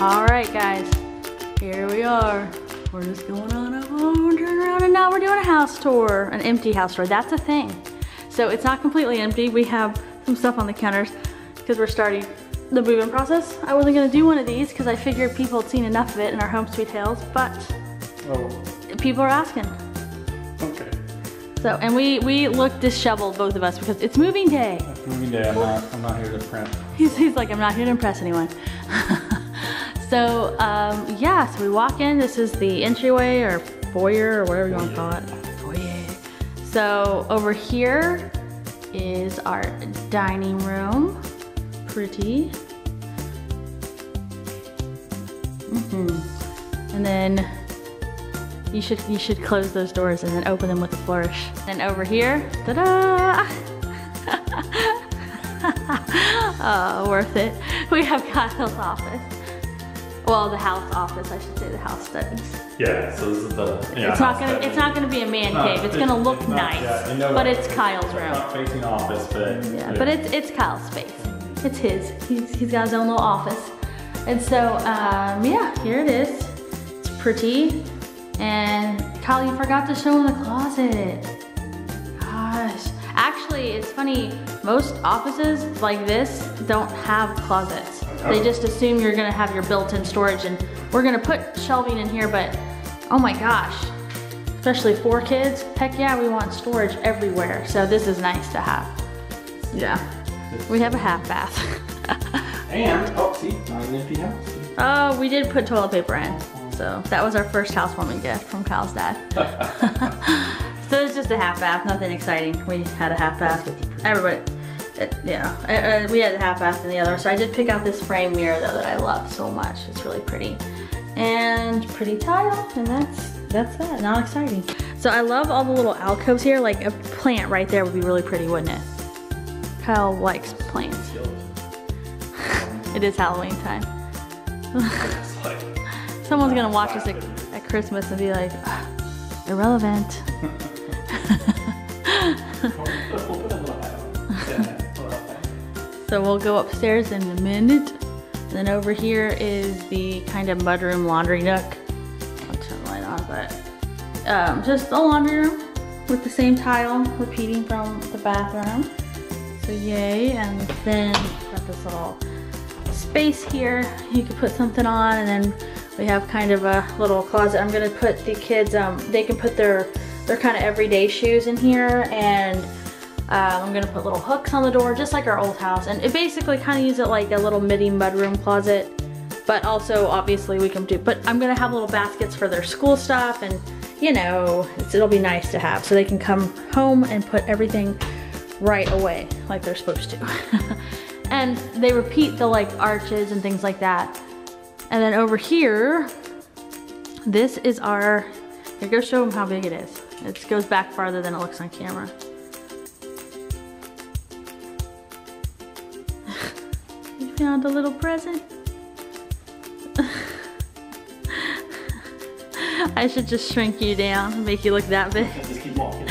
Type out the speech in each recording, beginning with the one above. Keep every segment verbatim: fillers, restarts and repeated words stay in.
Alright guys, here we are. We're just going on a home, turn around, and now we're doing a house tour. An empty house tour, that's a thing. So it's not completely empty. We have some stuff on the counters because we're starting the move-in process. I wasn't gonna do one of these because I figured people had seen enough of it in our Home Sweet Hales, but oh. people are asking. Okay. So, and we, we look disheveled, both of us, because it's moving day. It's moving day, I'm not, I'm not here to impress. He's, he's like, I'm not here to impress anyone. So, um, yeah, so we walk in. This is the entryway or foyer or whatever you want to call it. Foyer. So over here is our dining room. Pretty. Mm-hmm. And then you should you should close those doors and then open them with a flourish. And over here, ta-da! Oh, worth it. We have Kyle's office. Well, the house office, I should say, the house studies. Yeah, so this is the yeah, it's not gonna study. It's not gonna be a man no, cave. It's, it's gonna look it's not, nice, yeah, you know, but it's Kyle's room. It's not facing office, but yeah, yeah. But it's it's Kyle's space. It's his. He's he's got his own little office, and so um, yeah, here it is. It's pretty. And Kyle, you forgot to show him the closet. Gosh. Actually, it's funny, most offices like this don't have closets. They just assume you're gonna have your built-in storage, and we're gonna put shelving in here, but oh my gosh, especially for kids, heck yeah, we want storage everywhere. So this is nice to have. Yeah. We have a half bath. And, oh, see, not an empty house. Oh, we did put toilet paper in. So that was our first housewarming gift from Kyle's dad. So it's just a half bath, nothing exciting. We had a half bath. Everybody, it, yeah, uh, we had a half bath in the other. So I did pick out this frame mirror though that I love so much. It's really pretty and pretty tile, and that's that's that. Not exciting. So I love all the little alcoves here. Like a plant right there would be really pretty, wouldn't it? Kyle likes plants. It is Halloween time. Someone's gonna watch us at, at Christmas and be like, oh, irrelevant. So we'll go upstairs in a minute. And then over here is the kind of mudroom laundry nook. I'll turn the light on, but um, just a laundry room with the same tile repeating from the bathroom. So yay, and then we've got this little space here. You can put something on, and then we have kind of a little closet. I'm gonna put the kids, um, they can put their, their kind of everyday shoes in here, and uh, I'm gonna put little hooks on the door, just like our old house. And it basically kind of use it like a little mini mudroom closet, but also obviously we can do, but I'm gonna have little baskets for their school stuff, and you know, it's, it'll be nice to have. So they can come home and put everything right away, like they're supposed to. And they repeat the like arches and things like that. And then over here, this is our, here, go show them how big it is. It goes back farther than it looks on camera. You found a little present? I should just shrink you down and make you look that big. Just keep walking.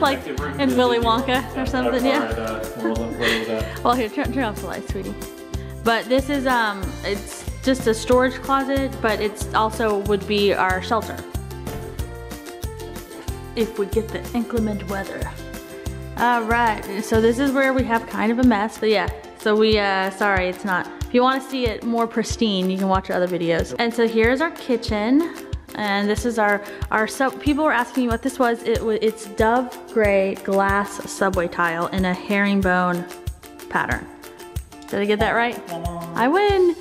Like in Willy Wonka or something, yeah? Well, here, turn, turn off the light, sweetie. But this is, um, it's just a storage closet, but it's also would be our shelter. If we get the inclement weather. All right, so this is where we have kind of a mess, but yeah. So we, uh, sorry, it's not. If you wanna see it more pristine, you can watch our other videos. And so here's our kitchen. And this is our, our sub, people were asking me what this was. It was, it's dove gray glass subway tile in a herringbone pattern. Did I get that right? I win.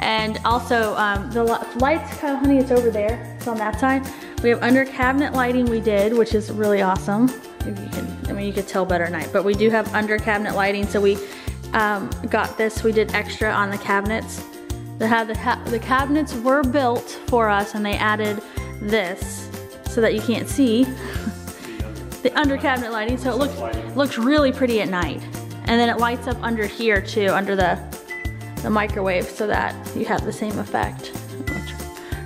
And also um, the lights, Kyle, honey, it's over there. It's on that side. We have under cabinet lighting we did, which is really awesome. If you can, I mean, you could tell better at night, but we do have under cabinet lighting. So we um, got this. We did extra on the cabinets. They had the, ha the cabinets were built for us, and they added this so that you can't see the under cabinet lighting. So it looks looks really pretty at night. And then it lights up under here too, under the, the microwave, so that you have the same effect.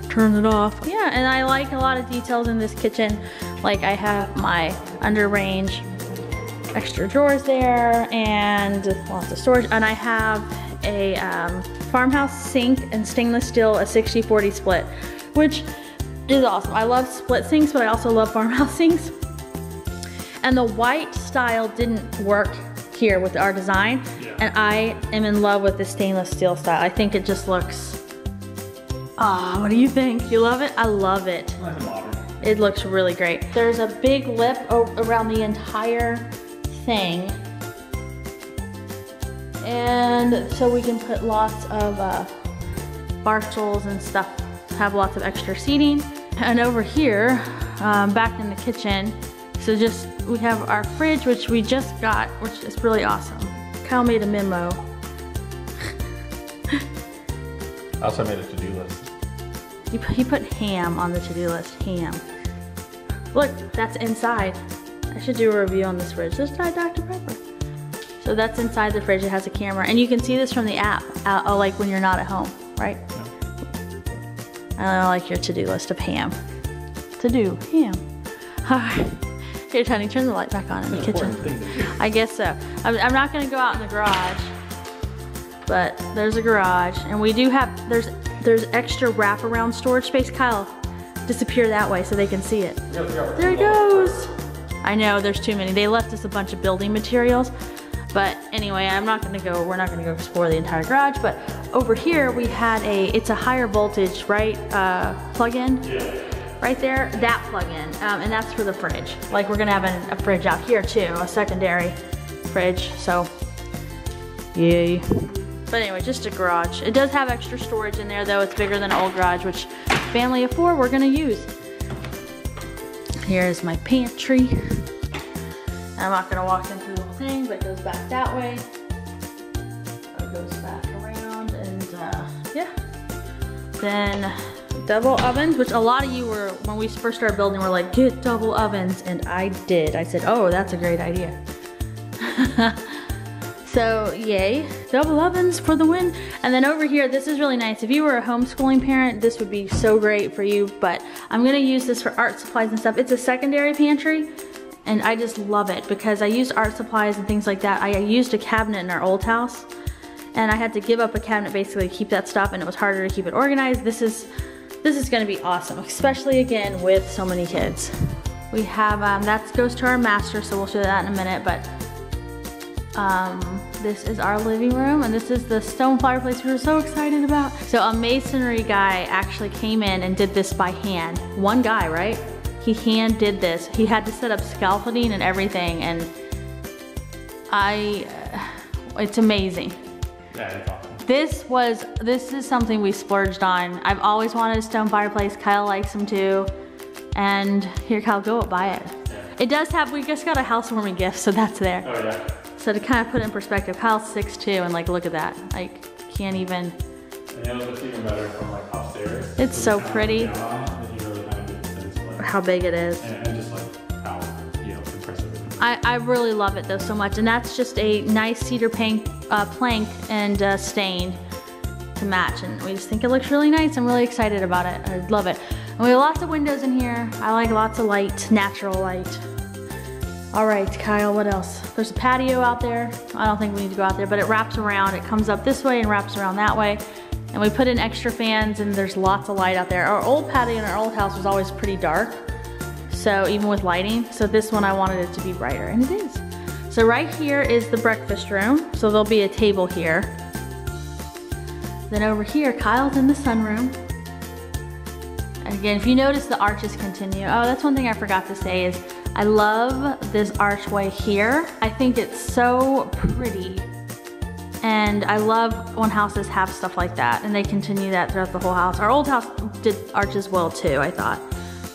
Turn it off. Yeah, and I like a lot of details in this kitchen. Like I have my under range extra drawers there and lots of storage. And I have a um, farmhouse sink and stainless steel, a sixty forty split, which is awesome. I love split sinks, but I also love farmhouse sinks. And the white style didn't work here with our design. Yeah. And I am in love with the stainless steel style. I think it just looks, ah, oh, what do you think? You love it? I love it. I love it. It looks really great. There's a big lip around the entire thing. And so we can put lots of uh, bar stools and stuff, have lots of extra seating. And over here, um, back in the kitchen, so just, we have our fridge, which we just got, which is really awesome. Kyle made a memo. I also made a to-do list. You put, you put ham on the to-do list, ham. Look, that's inside. I should do a review on this fridge. Let's try Doctor Pepper. So that's inside the fridge, it has a camera. And you can see this from the app, uh, like when you're not at home, right? And I like your to-do list of ham. To-do, ham. All right. Here, Tony, turn the light back on in the kitchen. I guess so. I'm, I'm not gonna go out in the garage, but there's a garage, and we do have, there's there's extra wraparound storage space. Kyle, disappear that way so they can see it. There it goes. I know, there's too many. They left us a bunch of building materials, but anyway, I'm not gonna go, we're not gonna go explore the entire garage, but over here we had a, it's a higher voltage, right, uh, plug-in? Yeah. Right there, that plug-in, um, and that's for the fridge. Like we're gonna have an, a fridge out here too, a secondary fridge, so yay. But anyway, just a garage. It does have extra storage in there though, it's bigger than an old garage, which family of four, we're gonna use. Here's my pantry. I'm not gonna walk into the whole thing, but it goes back that way. It goes back around, and uh, yeah. Then, double ovens, which a lot of you were, when we first started building, were like, get double ovens, and I did. I said, oh, that's a great idea. So, yay, double ovens for the win. And then over here, this is really nice. If you were a homeschooling parent, this would be so great for you, but I'm gonna use this for art supplies and stuff. It's a secondary pantry, and I just love it because I used art supplies and things like that. I used a cabinet in our old house, and I had to give up a cabinet basically to keep that stuff, and it was harder to keep it organized. This is, This is gonna be awesome, especially again with so many kids. We have, um, that goes to our master, so we'll show that in a minute, but um, this is our living room, and this is the stone fireplace we were so excited about. So a masonry guy actually came in and did this by hand. One guy, right? He hand did this. He had to set up scaffolding and everything, and I, uh, it's amazing. Yeah, it's awesome. This was, this is something we splurged on. I've always wanted a stone fireplace. Kyle likes them too. And here, Kyle, go up, buy it. Yeah. It does have, we just got a housewarming gift, so that's there. Oh yeah. So to kind of put it in perspective, Kyle's six two, and like, look at that. Like, can't even. And it looks even better from like upstairs. It's so, so pretty. Down, really kind of how big it is. And, and just like how, you know, impressive it is. I, I really love it though so much. And that's just a nice cedar paint. Uh, plank and uh, stain to match, and we just think it looks really nice. I'm really excited about it. I love it. And we have lots of windows in here. I like lots of light, natural light. All right, Kyle, what else? There's a patio out there. I don't think we need to go out there, but it wraps around. It comes up this way and wraps around that way. And we put in extra fans, and there's lots of light out there. Our old patio in our old house was always pretty dark, so even with lighting. So this one, I wanted it to be brighter, and it is. So right here is the breakfast room. So there'll be a table here. Then over here, Kyle's in the sunroom. Again, if you notice, the arches continue. Oh, that's one thing I forgot to say is I love this archway here. I think it's so pretty. And I love when houses have stuff like that, and they continue that throughout the whole house. Our old house did arches well too, I thought.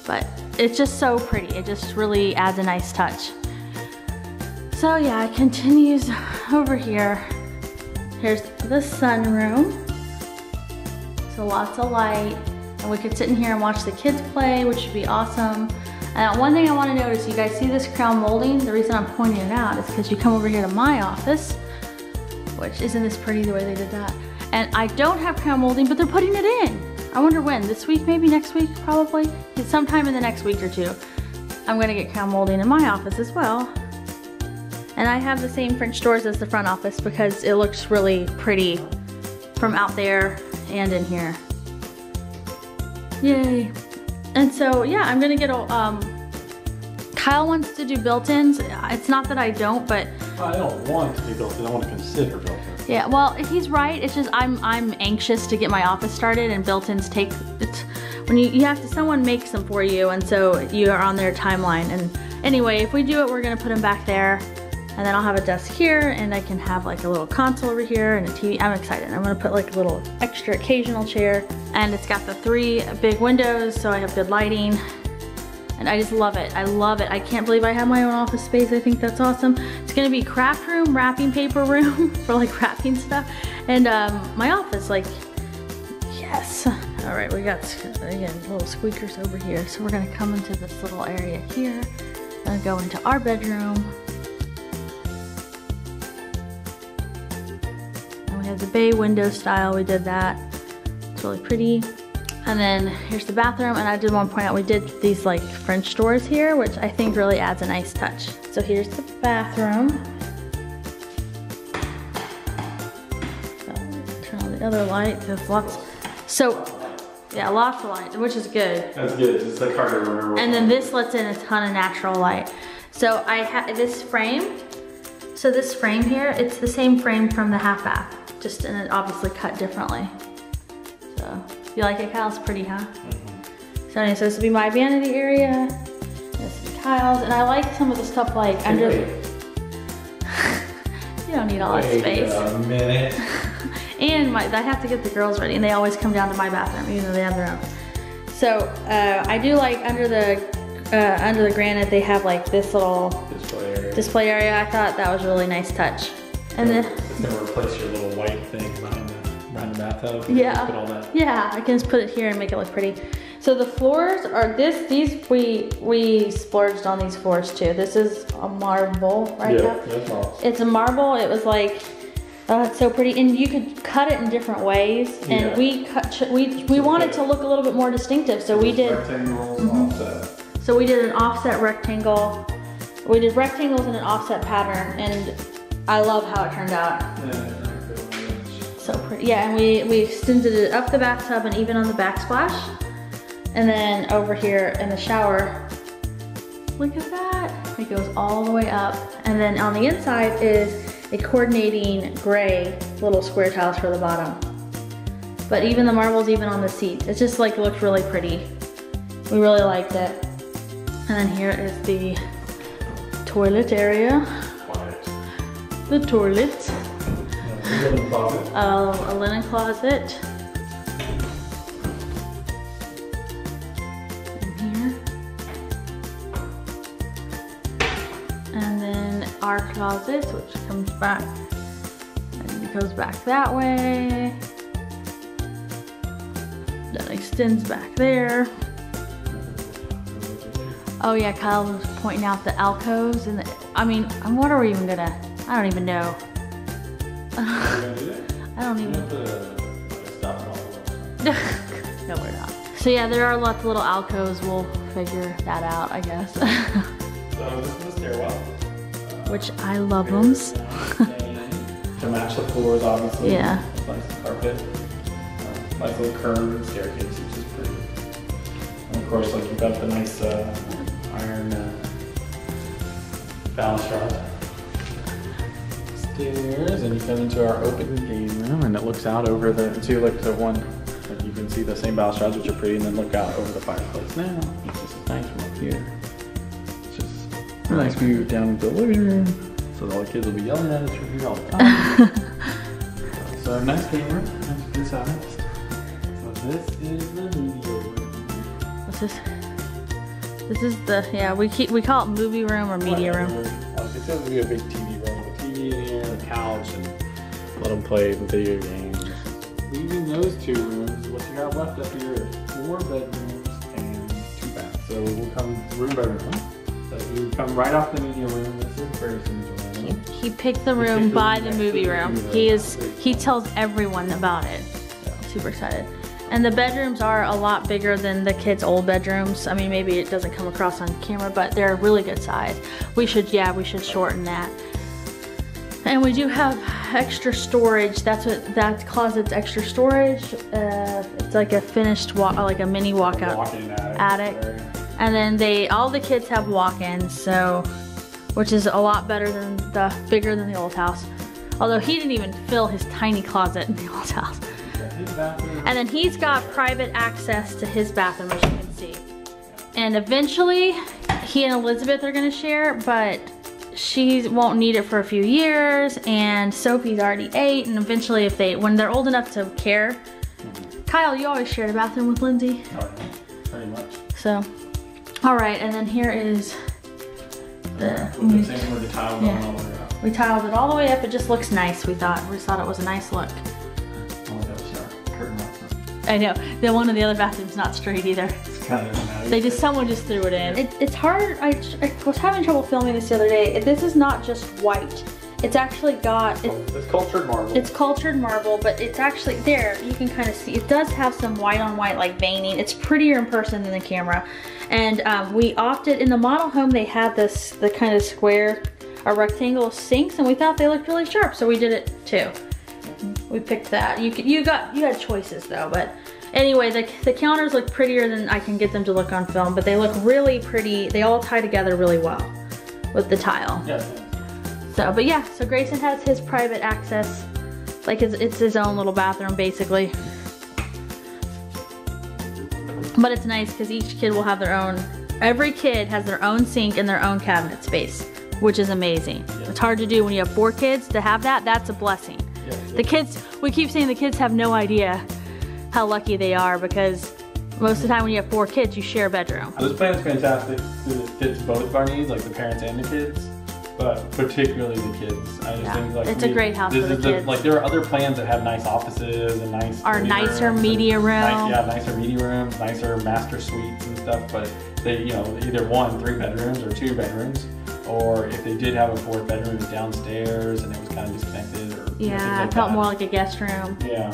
But it's just so pretty. It just really adds a nice touch. So yeah, it continues over here. Here's the sunroom. So lots of light. And we could sit in here and watch the kids play, which would be awesome. And one thing I wanna notice, you guys see this crown molding? The reason I'm pointing it out is because you come over here to my office, which isn't this pretty the way they did that. And I don't have crown molding, but they're putting it in. I wonder when, this week, maybe next week, probably. It's sometime in the next week or two. I'm gonna get crown molding in my office as well. And I have the same French doors as the front office because it looks really pretty from out there and in here. Yay. And so, yeah, I'm gonna get a, um, Kyle wants to do built-ins. It's not that I don't, but. I don't want to do built-in, I want to consider built-ins. Yeah, well, he's right. It's just I'm I'm anxious to get my office started, and built-ins take, it's, when you, you have to, someone makes them for you, and so you are on their timeline. And anyway, if we do it, we're gonna put them back there. And then I'll have a desk here, and I can have like a little console over here and a T V. I'm excited. I'm gonna put like a little extra occasional chair, and it's got the three big windows, so I have good lighting. And I just love it. I love it. I can't believe I have my own office space. I think that's awesome. It's gonna be craft room, wrapping paper room for like wrapping stuff, and um, my office. Like, yes. All right, we got again little squeakers over here, so we're gonna come into this little area here and go into our bedroom. The bay window style, we did that. It's really pretty. And then here's the bathroom, and I did want to point out we did these like French doors here, which I think really adds a nice touch. So here's the bathroom. So, turn on the other light. There's lots. So yeah, lots of light, which is good. That's good. It's like hard to remember. And then this lets in a ton of natural light. So I have this frame. So this frame here, it's the same frame from the half bath. Just and it obviously cut differently. So you like it, Kyle? It's pretty, huh? Mm-hmm. So anyway, so this will be my vanity area. This will be Kyle's, and I like some of the stuff like hey, I'm just. You don't need all wait that space. A minute. And my, I have to get the girls ready, and they always come down to my bathroom, even though they have their own. So uh, I do like under the uh, under the granite they have like this little display area. Display area. I thought that was a really nice touch. And then it's gonna replace your little white thing behind the, behind the bathtub. Yeah. Put all that. Yeah, I can just put it here and make it look pretty. So the floors are this. These we we splurged on these floors too. This is a marble, right? Yeah, that's marble. It's a marble. It was like, oh, it's so pretty, and you could cut it in different ways. And yeah. we cut we we wanted to look a little bit more distinctive, so we did. Rectangles mm-hmm. offset. So we did an offset rectangle. We did rectangles in an offset pattern, and I love how it turned out. Yeah, so pretty. Yeah, and we, we extended it up the bathtub and even on the backsplash. And then over here in the shower, look at that. It goes all the way up. And then on the inside is a coordinating gray little square tiles for the bottom. But even the marbles, even on the seats, it just like looked really pretty. We really liked it. And then here is the toilet area. The toilet. Yeah, a linen closet. Uh, a linen closet. In here. And then our closet, which comes back. And it goes back that way. That extends back there. Oh yeah, Kyle was pointing out the alcoves and the, I mean, what are we even gonna? I don't even know. I don't even No, we're not. So yeah, there are lots of little alcoves. We'll figure that out, I guess. So this is the stairwell. Uh, Which I love them. To match the floors, obviously. Yeah. Nice carpet. Uh, nice little curved staircase, which is pretty. And of course, like you've got the nice uh, iron uh, balustrade. And you come into our open game room, and it looks out over the two, like the one, like you can see the same balustrades, which are pretty, and then look out over the fireplace now. This is nice from up here. It's just a nice view down the living room. So all the kids will be yelling at us from here all the time. So nice game room, nice good size. So this is the media room. What's this? This is the yeah. We keep we call it movie room or media room. It's going to be a big T V room. Couch and let them play video games. Leaving those two rooms, what you got left up here is four bedrooms and two baths. So we'll come room by room. So you come right off the media room. This is Grayson's room. He, he picked the room picked by the, the movie room. room. He is. He tells everyone about it. Yeah. Super excited. And the bedrooms are a lot bigger than the kids' old bedrooms. I mean, maybe it doesn't come across on camera, but they're a really good size. We should, yeah, we should shorten that. And we do have extra storage. That's what that closet's extra storage. Uh, it's like a finished walk, like a mini walkout walk-in attic. attic. And then they, all the kids have walk-ins, so which is a lot better than the bigger than the old house. Although he didn't even fill his tiny closet in the old house. And then he's got private access to his bathroom, as you can see. And eventually, he and Elizabeth are gonna share, but she won't need it for a few years, and Sophie's already eight, and eventually if they, when they're old enough to care. Mm-hmm. Kyle, you always shared a bathroom with Lindsay. Oh, pretty much. So, all right, and then here is the, we, the same with the tile yeah. all the way up. We tiled it all the way up. It just looks nice, we thought. We just thought it was a nice look. I know, the one in the other bathroom's not straight either. It's kind of they just, someone just threw it in. It, it's hard, I, I was having trouble filming this the other day. This is not just white. It's actually got, it's, it's cultured marble. It's cultured marble, but it's actually, there, you can kind of see, it does have some white on white like veining. It's prettier in person than the camera. And um, we opted, in the model home, they had this, the kind of square or rectangle sinks, and we thought they looked really sharp, so we did it too. We picked that. You you got you had choices though, but anyway, the the counters look prettier than I can get them to look on film, but they look really pretty. They all tie together really well with the tile. Yes. So, but yeah, so Grayson has his private access, like his, it's his own little bathroom basically. But it's nice because each kid will have their own. Every kid has their own sink and their own cabinet space, which is amazing. Yes. It's hard to do when you have four kids to have that. That's a blessing. The kids, we keep saying the kids have no idea how lucky they are because most of the time when you have four kids, you share a bedroom. This plan is fantastic. It fits both of our needs, like the parents and the kids, but particularly the kids. I just yeah. think like it's we, a great house this for the is kids. The, like there are other plans that have nice offices and nice our nicer rooms, media room. Nice, yeah, nicer media rooms, nicer master suites and stuff. But they, you know, either one, three bedrooms or two bedrooms. Or if they did have a fourth bedroom, it was downstairs and it was kind of disconnected. Or, yeah, you know, like it felt that. more like a guest room. Yeah,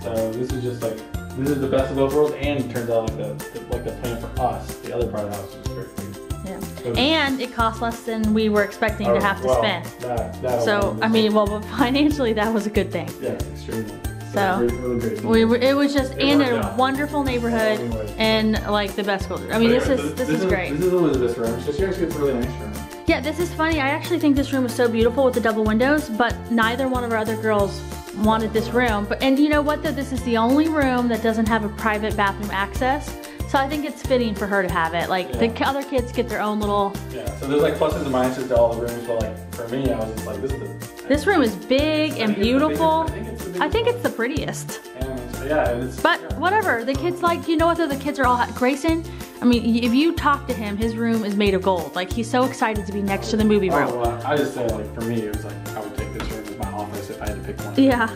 so this is just like, this is the best of both worlds, and it turns out like the, like the plan for us, the other part of the house was very good. Yeah, so and it cost less than we were expecting oh, to have to well, spend. That, that so, I mean, well, but financially that was a good thing. Yeah, extremely. So, so really great. We were, it was just it in a out. wonderful neighborhood yeah, and like the best culture. I mean, so, this, right, is, so this, this is, is great. This is Elizabeth's room, so she actually gets a really nice room. Yeah, this is funny. I actually think this room is so beautiful with the double windows, but neither one of our other girls wanted this room. But and you know what though? This is the only room that doesn't have a private bathroom access. So I think it's fitting for her to have it. Like yeah. the other kids get their own little. Yeah, so there's like pluses and minuses to all the rooms, but like for me, I was just like, this is the. This room is big and beautiful. I think it's the biggest. I think it's the prettiest. And yeah, it's. But yeah. whatever, the kids like, you know what though? The kids are all, Grayson, I mean, if you talk to him, his room is made of gold. Like, he's so excited to be next to the movie room. Oh, well, I just said, like, for me, it was like, I would take this room as my office if I had to pick one. Yeah.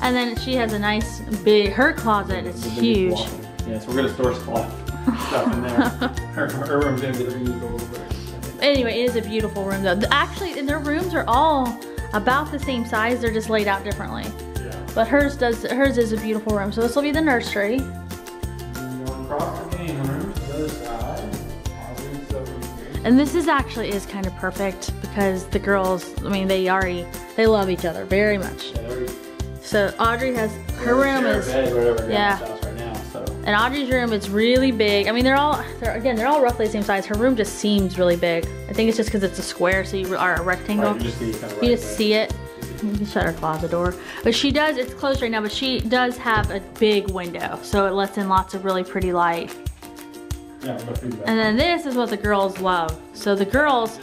And then she has a nice big, her closet is huge. Yeah, so we're going to store stuff in there. Her, her room's going to be used a little bit. Anyway, it is a beautiful room, though. Actually, and their rooms are all about the same size. They're just laid out differently. Yeah. But hers does. Hers is a beautiful room. So this will be the nursery. And this is actually is kind of perfect because the girls, I mean, they already, they love each other very much. So Audrey has, her room is, yeah. And Audrey's room is really big. I mean, they're all, they're, again, they're all roughly the same size. Her room just seems really big. I think it's just because it's a square, so you are a rectangle. You just see it. You can shut her closet door. But she does, it's closed right now, but she does have a big window. So it lets in lots of really pretty light. Yeah, and then this is what the girls love. So the girls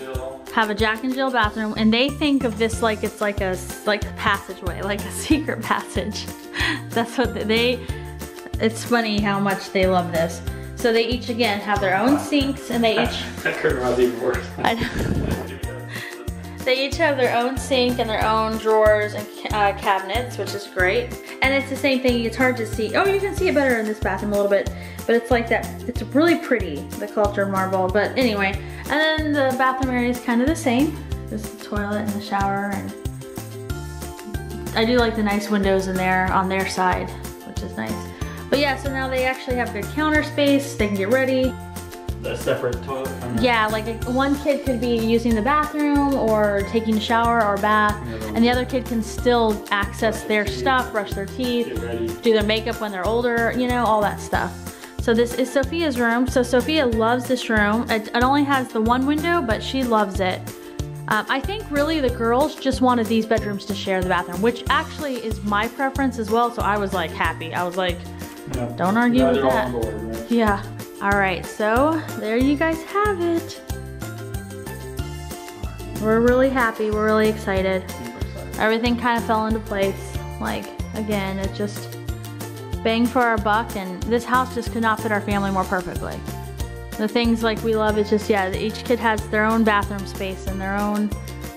have a Jack and Jill bathroom, and they think of this like it's like a like a passageway, like a secret passage. That's what they, they. It's funny how much they love this. So they each again have their own sinks, and they each. That curtain was even worse. I know. They each have their own sink and their own drawers and uh, cabinets, which is great. And it's the same thing, it's hard to see. Oh, you can see it better in this bathroom a little bit, but it's like that, it's really pretty, the cultured marble, but anyway. And then the bathroom area is kind of the same. There's the toilet and the shower, and I do like the nice windows in there on their side, which is nice. But yeah, so now they actually have good counter space, they can get ready. a separate toilet from the... Yeah, like a, one kid could be using the bathroom or taking a shower or bath, and, and the other kid can still access their teeth, stuff, brush their teeth, do their makeup when they're older, you know, all that stuff. So this is Sophia's room. So Sophia loves this room. It, it only has the one window, but she loves it. Um, I think really the girls just wanted these bedrooms to share the bathroom, which actually is my preference as well, so I was like happy. I was like, yeah, don't argue with that. Board, right? Yeah. All right, so there you guys have it. We're really happy, we're really excited. Everything kind of fell into place. Like, again, it just bang for our buck, and this house just could not fit our family more perfectly. The things like we love is just, yeah, each kid has their own bathroom space and their own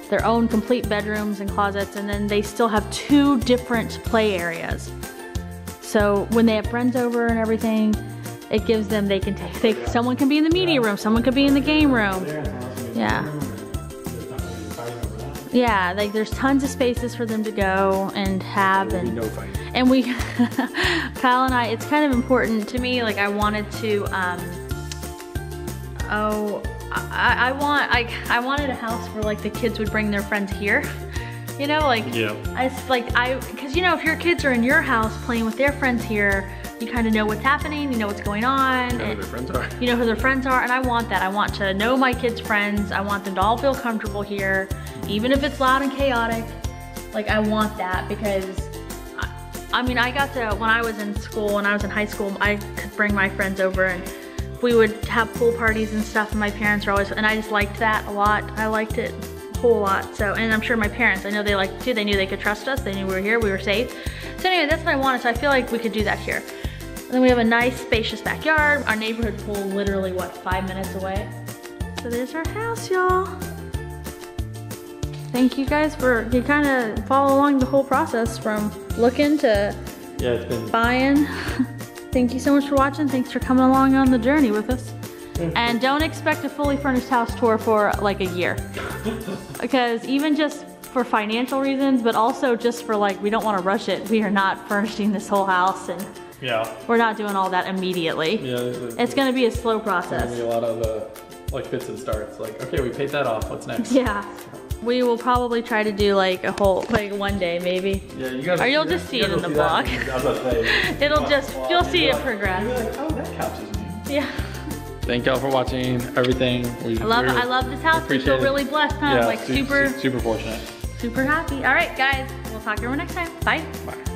their own complete bedrooms and closets, and then they still have two different play areas. So when they have friends over and everything, it gives them, they can take, they, someone can be in the media room, someone could be in the game room. Yeah. Yeah, like there's tons of spaces for them to go and have, and and we, Kyle and I, it's kind of important to me, like I wanted to, um, Oh, I, I want I, I wanted a house where like the kids would bring their friends here, you know, like yeah. I like I because you know if your kids are in your house playing with their friends here, you kind of know what's happening, you know what's going on, you know and, who their friends are, you know who their friends are, and I want that. I want to know my kids' friends. I want them to all feel comfortable here, even if it's loud and chaotic. Like I want that because. I, I mean, I got to when I was in school, when I was in high school, I could bring my friends over and. We would have pool parties and stuff, and my parents were always, and I just liked that a lot. I liked it a whole lot. So, and I'm sure my parents, I know they liked it too. They knew they could trust us. They knew we were here, we were safe. So anyway, that's what I wanted. So I feel like we could do that here. And then we have a nice spacious backyard. Our neighborhood pool, literally what, five minutes away. So there's our house, y'all. Thank you guys for, you kind of follow along the whole process from looking to yeah, it's been buying. Thank you so much for watching. Thanks for coming along on the journey with us. And don't expect a fully furnished house tour for like a year. Because even just for financial reasons, but also just for like, we don't want to rush it. We are not furnishing this whole house, and yeah, we're not doing all that immediately. Yeah, there's, there's, it's going to be a slow process. There's going to be a lot of uh, like fits and starts. Like, okay, we paid that off. What's next? Yeah. We will probably try to do like a whole, like one day maybe. Yeah, you guys. Or you'll just see it in the vlog. It'll just, you'll see it progress. You're like, oh, that captures me. Yeah. Thank y'all for watching everything. We I love, really, I love this house. We feel really blessed, huh? Yeah, like super, super fortunate. Super happy. All right, guys. We'll talk to everyone next time. Bye. Bye.